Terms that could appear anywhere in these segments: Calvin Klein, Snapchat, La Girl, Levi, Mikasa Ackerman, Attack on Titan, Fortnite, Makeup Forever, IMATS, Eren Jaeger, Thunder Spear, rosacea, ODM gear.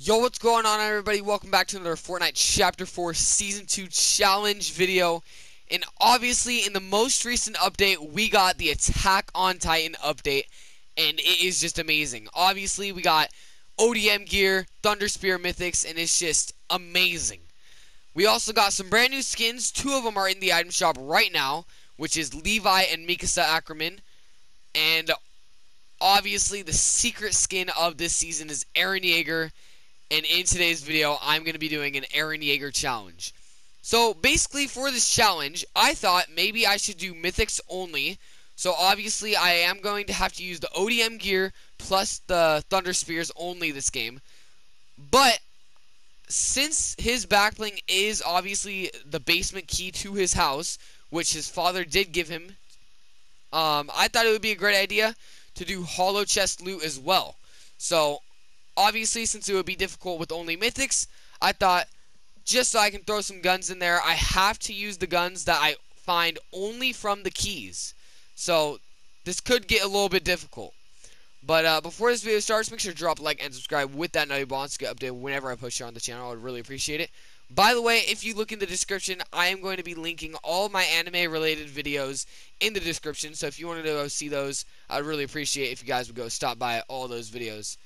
Yo, what's going on, everybody? Welcome back to another Fortnite Chapter 4 Season 2 Challenge video. And obviously, in the most recent update, we got the Attack on Titan update, and it is just amazing. Obviously, we got ODM gear, Thunder Spear mythics, and it's just amazing. We also got some brand new skins. Two of them are in the item shop right now, which is Levi and Mikasa Ackerman. And obviously, the secret skin of this season is Eren Jaeger. And in today's video, I'm going to be doing an Eren Jaeger challenge. So, basically, for this challenge, I thought maybe I should do mythics only. So, obviously, I am going to have to use the ODM gear plus the Thunder Spears only this game. But, since his backbling is obviously the basement key to his house, which his father did give him, I thought it would be a great idea to do hollow chest loot as well. So, obviously, since it would be difficult with only mythics, I thought just so I can throw some guns in there, I have to use the guns that I find only from the keys. So this could get a little bit difficult. But before this video starts, make sure to drop a like and subscribe with that nutty bond to get updated whenever I post here on the channel. I would really appreciate it. By the way, if you look in the description, I am going to be linking all my anime-related videos in the description. So if you wanted to go see those, I'd really appreciate it if you guys would go stop by all those videos.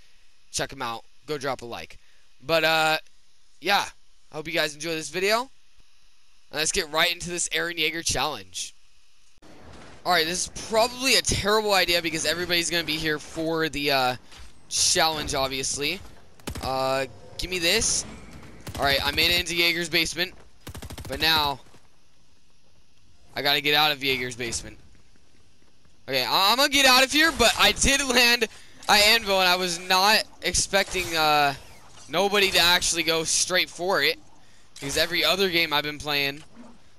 Check them out. Go drop a like. But, yeah. I hope you guys enjoy this video. Let's get right into this Eren Jaeger challenge. Alright, this is probably a terrible idea because everybody's going to be here for the challenge, obviously. Give me this. Alright, I made it into Jaeger's basement. But now, I got to get out of Jaeger's basement. Okay, I'm going to get out of here, but I did land Anvil, and I was not expecting nobody to actually go straight for it, because every other game I've been playing,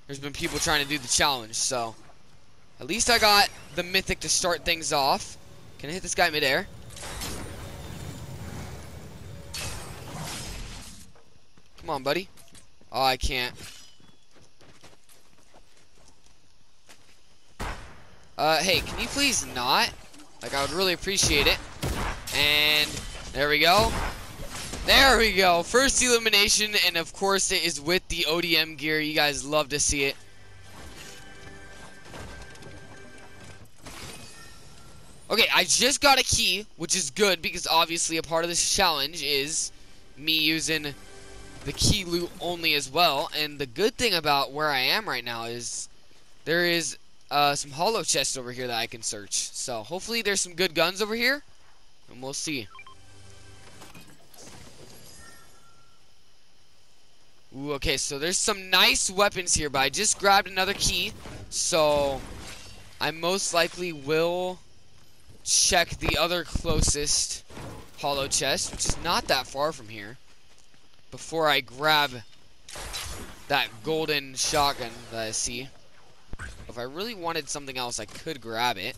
there's been people trying to do the challenge. So at least I got the mythic to start things off. Can I hit this guy midair? Come on, buddy. Oh, I can't. Hey, can you please not? Like, I would really appreciate it. And there we go. There we go. First elimination, and of course it is with the ODM gear. You guys love to see it. Okay, I just got a key, which is good because obviously a part of this challenge is me using the key loot only as well. And the good thing about where I am right now is there is some hollow chests over here that I can search. So hopefully there's some good guns over here. And we'll see. Ooh, okay, so there's some nice weapons here, but I just grabbed another key. So I most likely will check the other closest hollow chest, which is not that far from here, before I grab that golden shotgun that I see. If I really wanted something else, I could grab it.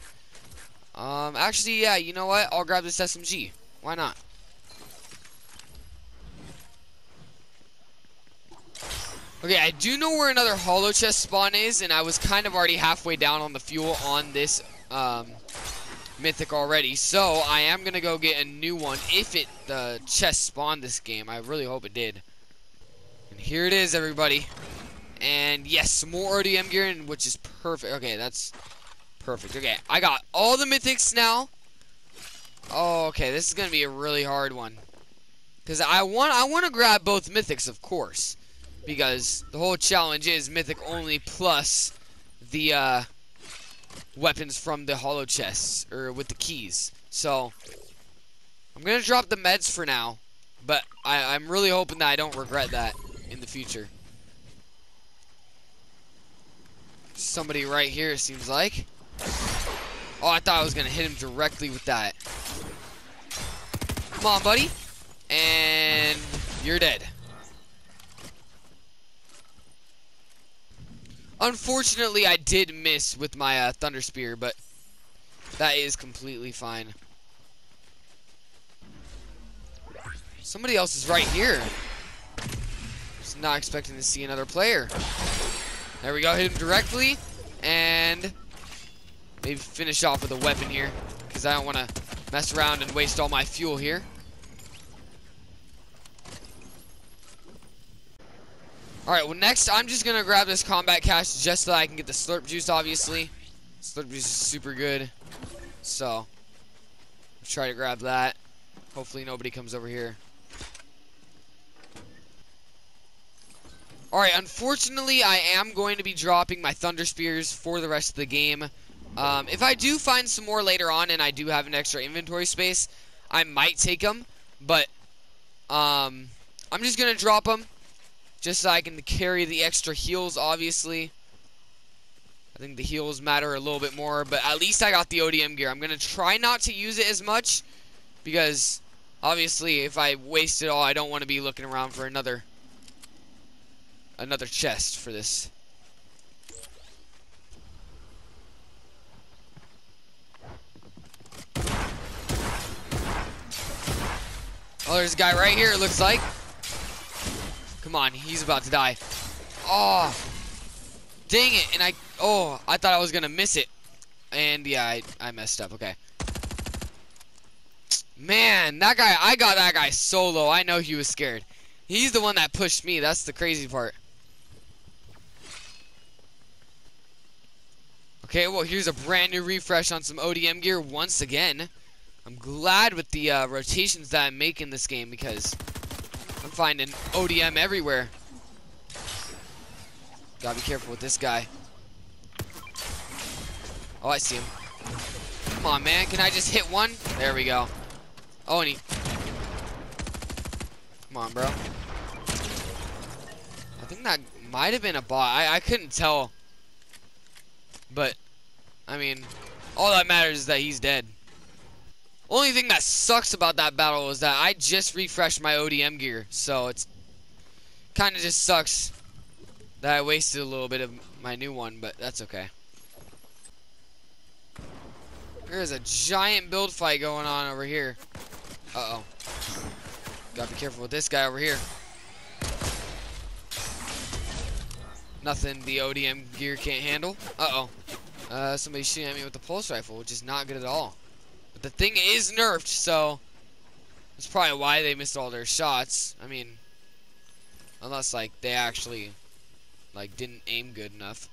Actually, yeah, you know what? I'll grab this SMG. Why not? Okay, I do know where another hollow chest spawn is, and I was kind of already halfway down on the fuel on this mythic already, so I am going to go get a new one if the chest spawned this game. I really hope it did. And here it is, everybody. And yes, more ODM gear, which is perfect. Okay, that's perfect. Okay, I got all the mythics now. Oh, okay, this is gonna be a really hard one, because I want to grab both mythics, of course, because the whole challenge is mythic only plus the weapons from the hollow chests or with the keys. So I'm gonna drop the meds for now, but I'm really hoping that I don't regret that in the future. Somebody right here, it seems like. Oh, I thought I was gonna hit him directly with that. Come on, buddy. And you're dead. Unfortunately, I did miss with my Thunder Spear, but that is completely fine. Somebody else is right here. Just not expecting to see another player. There we go, hit him directly, and maybe finish off with a weapon here, because I don't want to mess around and waste all my fuel here. Alright, well next I'm just gonna grab this combat cache just so that I can get the slurp juice, obviously. Slurp juice is super good. So try to grab that. Hopefully nobody comes over here. Alright, unfortunately I am going to be dropping my Thunder Spears for the rest of the game. If I do find some more later on and I do have an extra inventory space, I might take them, but I'm just going to drop them just so I can carry the extra heals, obviously. I think the heals matter a little bit more, but at least I got the ODM gear. I'm going to try not to use it as much because, obviously, if I waste it all, I don't want to be looking around for another chest for this. Oh, there's a guy right here, it looks like. Come on, he's about to die. Oh, dang it. And I thought I was going to miss it. And, yeah, I messed up. Okay. Man, that guy, I got that guy solo. I know he was scared. He's the one that pushed me. That's the crazy part. Okay, well, here's a brand new refresh on some ODM gear once again. I'm glad with the rotations that I make in this game because I'm finding ODM everywhere. Gotta be careful with this guy. Oh, I see him. Come on, man. Can I just hit one? There we go. Oh, and he... Come on, bro. I think that might have been a bot. I couldn't tell. But, I mean, all that matters is that he's dead. Only thing that sucks about that battle is that I just refreshed my ODM gear, so it's kind of just sucks that I wasted a little bit of my new one, but that's okay. There's a giant build fight going on over here. Uh-oh. Gotta be careful with this guy over here. Nothing the ODM gear can't handle. Uh-oh. Somebody's shooting at me with the pulse rifle, which is not good at all. But the thing is nerfed, so that's probably why they missed all their shots. I mean, unless like they actually like didn't aim good enough.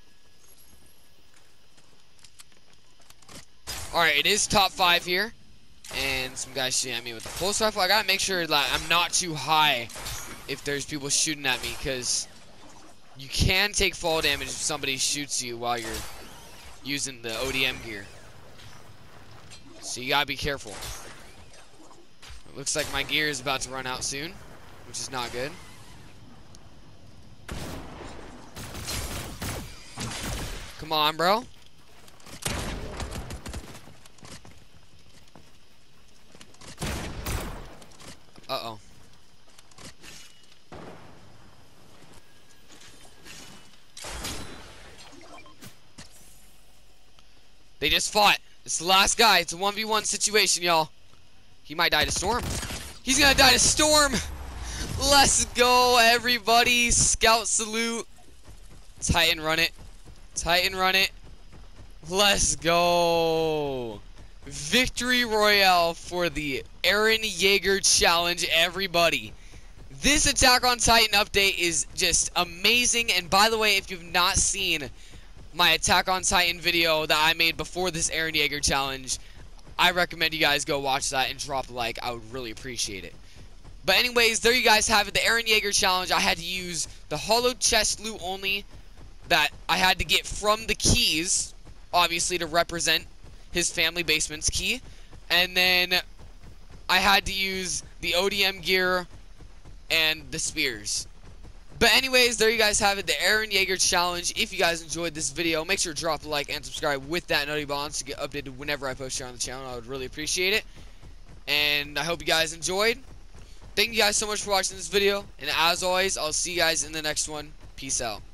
All right, it is top 5 here, and some guys shooting at me with the pulse rifle. I gotta make sure that I'm not too high if there's people shooting at me, because you can take fall damage if somebody shoots you while you're using the ODM gear. So you gotta be careful. It looks like my gear is about to run out soon, which is not good. Come on, bro. Uh-oh. They just fought. It's the last guy. It's a 1v1 situation, y'all. He might die to Storm. He's gonna die to Storm. Let's go, everybody. Scout salute. Titan run it. Titan run it. Let's go. Victory Royale for the Eren Jaeger challenge, everybody. This Attack on Titan update is just amazing. And by the way, if you've not seen my Attack on Titan video that I made before this Eren Jaeger challenge, I recommend you guys go watch that and drop a like. I would really appreciate it. But anyways, there you guys have it. The Eren Jaeger challenge, I had to use the hollow chest loot only that I had to get from the keys, obviously to represent his family basement's key. And then I had to use the ODM gear and the spears. But anyways, there you guys have it, the Eren Jaeger challenge. If you guys enjoyed this video, make sure to drop a like and subscribe with that noty bell to get updated whenever I post here on the channel. I would really appreciate it. And I hope you guys enjoyed. Thank you guys so much for watching this video. And as always, I'll see you guys in the next one. Peace out.